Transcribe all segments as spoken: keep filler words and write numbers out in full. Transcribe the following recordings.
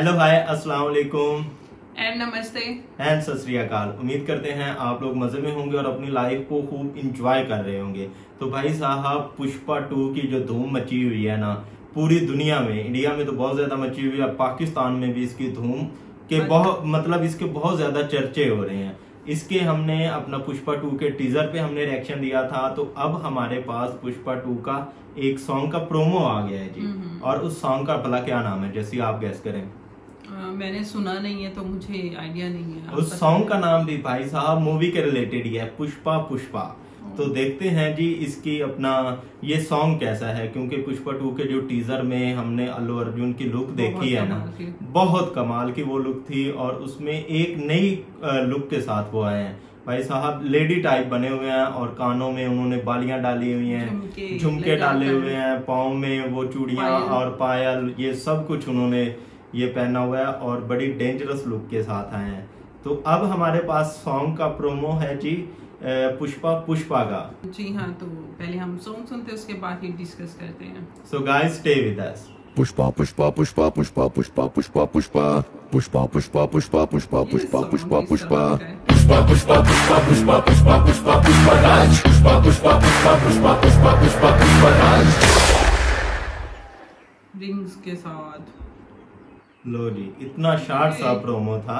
Hello hi अस्सलाम वालेकुम and नमस्ते एंड सत श्री अकाल। उम्मीद करते हैं आप लोग मजे में होंगे और अपनी लाइफ को खूब इंजॉय कर रहे होंगे। तो भाई साहब पुष्पा टू की जो धूम मची हुई है ना पूरी दुनिया में, इंडिया में तो बहुत ज्यादा मची हुई है, पाकिस्तान में भी इसकी धूम के बहुत मतलब इसके बहुत ज्यादा चर्चे हो रहे हैं। इसके हमने अपना पुष्पा टू के टीजर पे हमने रिएक्शन दिया था, तो अब हमारे पास पुष्पा टू का एक सॉन्ग का प्रोमो आ गया है जी। और उस सॉन्ग का भला क्या नाम है जैसे आप गैस करें। Uh, मैंने सुना नहीं है तो मुझे आइडिया नहीं है। उस सॉन्ग का नाम भी भाई साहब मूवी के रिलेटेड ही है, पुष्पा पुष्पा। तो देखते हैं जी इसकी अपना ये सॉन्ग कैसा है, क्योंकि पुष्पा टू के जो टीजर में हमने अल्लू अर्जुन की लुक देखी है ना, बहुत कमाल की वो लुक थी। और उसमें एक नई लुक के साथ वो आए हैं भाई साहब, लेडी टाइप बने हुए हैं और कानों में उन्होंने बालियां डाली हुई हैं, झुमके डाले हुए हैं, पाँव में वो चूड़ियां और पायल, ये सब कुछ उन्होंने ये पहना हुआ है और बड़ी डेंजरस लुक के साथ आए हैं। तो अब हमारे पास सॉन्ग का प्रोमो है जी पुष्पा पुष्पा का जी। हाँ, तो पहले हम सॉन्ग सुनते हैं उसके बाद ही डिस्कस करते हैं। So guys stay with us. Pushpa Pushpa Pushpa Pushpa Pushpa Pushpa Pushpa Pushpa Pushpa Pushpa Pushpa Pushpa Pushpa Pushpa Pushpa Pushpa Pushpa Pushpa Pushpa Pushpa Pushpa Raj Pushpa Pushpa Pushpa Pushpa Pushpa Pushpa Pushpa Raj rings के साथ। लो जी, इतना शार्ट सा प्रोमो था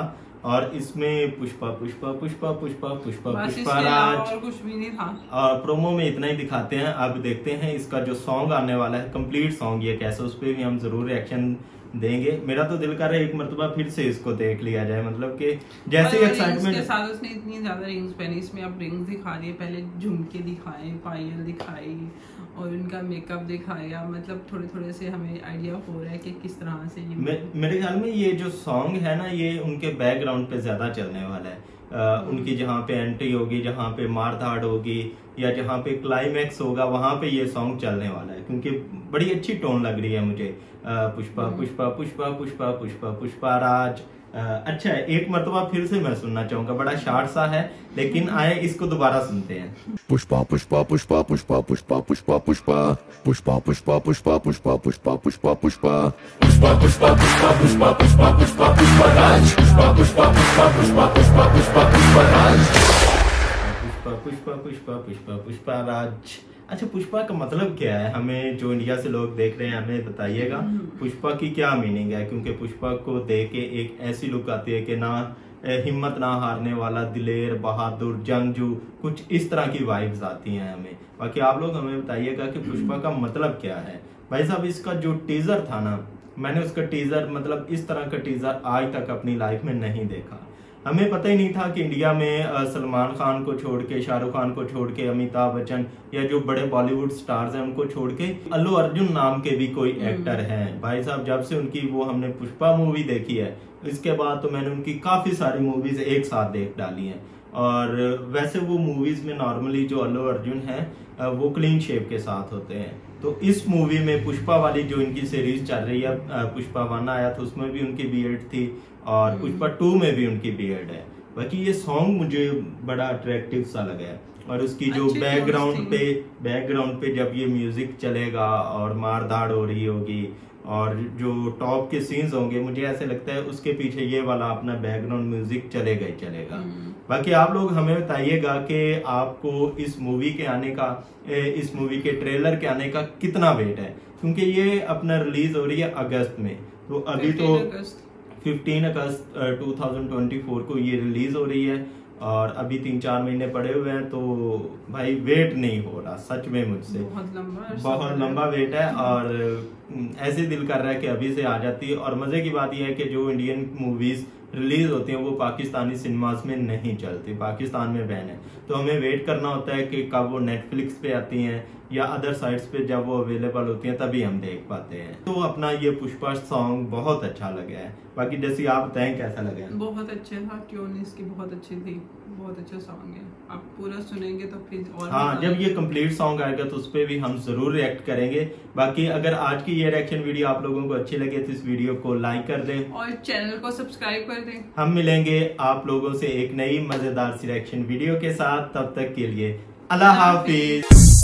और इसमें पुष्पा पुष्पा पुष्पा पुष्पा पुष्पा पुष्पा राज और कुछ भी नहीं था। और प्रोमो में इतना ही दिखाते हैं। अब देखते हैं इसका जो सॉन्ग आने वाला है कंप्लीट सॉन्ग ये कैसा, उस पर भी हम जरूर रिएक्शन देंगे। मेरा तो दिल कर रहा है एक मरतबा फिर से इसको देख लिया जाए, मतलब कि जैसे एक्साइटमेंट के साथ उसने इतनी ज्यादा रिंग्स पहनी। इसमें अब रिंग्स दिखा रही है, पहले झुमके दिखाए, पायल दिखाई और उनका मेकअप दिखाया, मतलब थोड़े थोड़े से हमें आइडिया हो रहा है कि किस तरह से ये मे, मेरे ख्याल में ये जो सॉन्ग है ना ये उनके बैकग्राउंड पे ज्यादा चलने वाला है। आ, उनकी जहाँ पे एंट्री होगी, जहाँ पे मारधाड़ होगी या जहाँ पे क्लाइमैक्स होगा वहाँ पे ये सॉन्ग चलने वाला है, क्योंकि बड़ी अच्छी टोन लग रही है मुझे। आ, पुष्पा पुष्पा पुष्पा पुष्पा पुष्पा पुष्पा राज अच्छा है। एक मरतबा फिर से मैं सुनना चाहूंगा, बड़ा शार्ट सा है लेकिन आए इसको दोबारा सुनते हैं। पुष्पा पुष्पा पुष्पा पुष्पा पुष्पा पुष्पा पुष्पा पुष्पा पुष्पा पुष्पा पुष्पा पुष्पा पुष्पा पुष्पा पुष्पा पुष्पा पुष्पा पुष्पा पुष्पा पुष्पा पुष्पा राज पुष्पा पुष्पा पुष्पा पुष्पा पुष्पा पुष्पा पुष्पा राज पुष्पा पुष्पा पुष्पा पुष्पा पुष्पा राज। अच्छा, पुष्पा का मतलब क्या है, हमें जो इंडिया से लोग देख रहे हैं हमें बताइएगा पुष्पा की क्या मीनिंग है, क्योंकि पुष्पा को देख के एक ऐसी लुक आती है कि ना हिम्मत ना हारने वाला, दिलेर, बहादुर, जंगजू, कुछ इस तरह की वाइब्स आती हैं हमें। बाकी आप लोग हमें बताइएगा कि पुष्पा का मतलब क्या है। भाई साहब इसका जो टीजर था ना, मैंने उसका टीजर मतलब इस तरह का टीजर आज तक अपनी लाइफ में नहीं देखा। हमें पता ही नहीं था कि इंडिया में सलमान खान को छोड़ के, शाहरुख खान को छोड़ के, अमिताभ बच्चन या जो बड़े बॉलीवुड स्टार्स हैं उनको छोड़ के अल्लू अर्जुन नाम के भी कोई एक्टर हैं। भाई साहब जब से उनकी वो हमने पुष्पा मूवी देखी है इसके बाद तो मैंने उनकी काफ़ी सारी मूवीज़ एक साथ देख डाली हैं। और वैसे वो मूवीज़ में नॉर्मली जो अल्लू अर्जुन हैं वो क्लीन शेप के साथ होते हैं, तो इस मूवी में पुष्पा वाली जो इनकी सीरीज चल रही है, पुष्पा वन आया तो उसमें भी उनकी बीएड थी और पुष्पा टू में भी उनकी बीएड है। बाकी ये सॉन्ग मुझे बड़ा अट्रैक्टिव सा लगा है और उसकी जो बैकग्राउंड पे बैकग्राउंड पे जब ये म्यूजिक चलेगा और मारधाड़ हो रही होगी और जो टॉप के सीन्स होंगे मुझे ऐसे लगता है उसके पीछे ये वाला अपना बैकग्राउंड म्यूजिक चलेगा ही चलेगा। बाकी आप लोग हमें बताइएगा कि आपको इस मूवी के आने का, इस मूवी के ट्रेलर के आने का कितना वेट है, क्योंकि ये अपना रिलीज हो रही है अगस्त में, तो अभी तो पंद्रह अगस्त दो हज़ार चौबीस को ये रिलीज हो रही है और अभी तीन चार महीने पड़े हुए हैं, तो भाई वेट नहीं हो रहा सच में मुझसे, बहुत लंबा बहुत लंबा वेट है और ऐसे दिल कर रहा है कि अभी से आ जाती है। और मजे की बात यह है कि जो इंडियन मूवीज रिलीज होती हैं वो पाकिस्तानी सिनेमास में नहीं चलती, पाकिस्तान में बैन है, तो हमें वेट करना होता है कि कब वो नेटफ्लिक्स पे आती हैं या अदर साइट्स पे जब वो अवेलेबल होती हैं तभी हम देख पाते हैं। तो अपना ये पुष्पा सॉन्ग बहुत अच्छा लगा है। बाकी जैसे आप बताएं कैसा लगा है। बहुत अच्छा था, ट्यून इसकी बहुत अच्छी थी, बहुत अच्छा सॉन्ग है, आप पूरा सुनेंगे तो फिर और हाँ जब ये कंप्लीट सॉन्ग आएगा तो उस पर भी हम जरूर रिएक्ट करेंगे। बाकी अगर आज की ये रिएक्शन वीडियो आप लोगों को अच्छी लगे तो इस वीडियो को लाइक कर दें और चैनल को सब्सक्राइब कर दें। हम मिलेंगे आप लोगों से एक नई मजेदार सी रिएक्शन वीडियो के साथ, तब तक के लिए अल्लाह हाफिज।